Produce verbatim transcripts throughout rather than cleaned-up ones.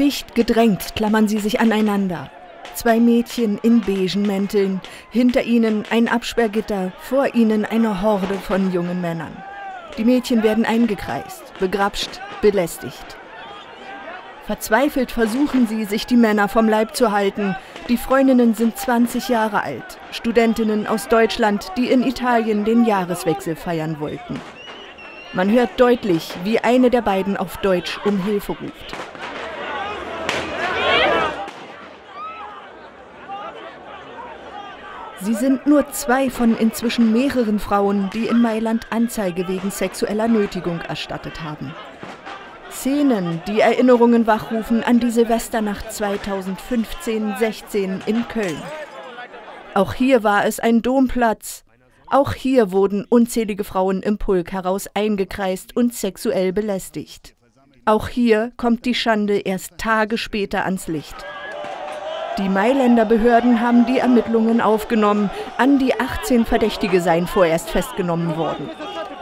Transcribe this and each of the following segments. Dicht gedrängt klammern sie sich aneinander. Zwei Mädchen in beigen Mänteln, hinter ihnen ein Absperrgitter, vor ihnen eine Horde von jungen Männern. Die Mädchen werden eingekreist, begrapscht, belästigt. Verzweifelt versuchen sie, sich die Männer vom Leib zu halten. Die Freundinnen sind zwanzig Jahre alt, Studentinnen aus Deutschland, die in Italien den Jahreswechsel feiern wollten. Man hört deutlich, wie eine der beiden auf Deutsch um Hilfe ruft. Sie sind nur zwei von inzwischen mehreren Frauen, die in Mailand Anzeige wegen sexueller Nötigung erstattet haben. Szenen, die Erinnerungen wachrufen an die Silvesternacht zweitausendfünfzehn sechzehn in Köln. Auch hier war es ein Domplatz. Auch hier wurden unzählige Frauen im Pulk heraus eingekreist und sexuell belästigt. Auch hier kommt die Schande erst Tage später ans Licht. Die Mailänder Behörden haben die Ermittlungen aufgenommen. An die achtzehn Verdächtige seien vorerst festgenommen worden.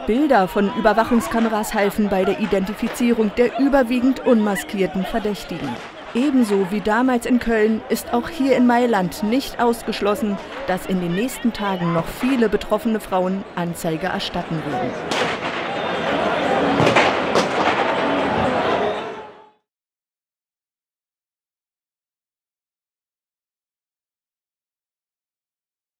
Bilder von Überwachungskameras halfen bei der Identifizierung der überwiegend unmaskierten Verdächtigen. Ebenso wie damals in Köln ist auch hier in Mailand nicht ausgeschlossen, dass in den nächsten Tagen noch viele betroffene Frauen Anzeige erstatten werden.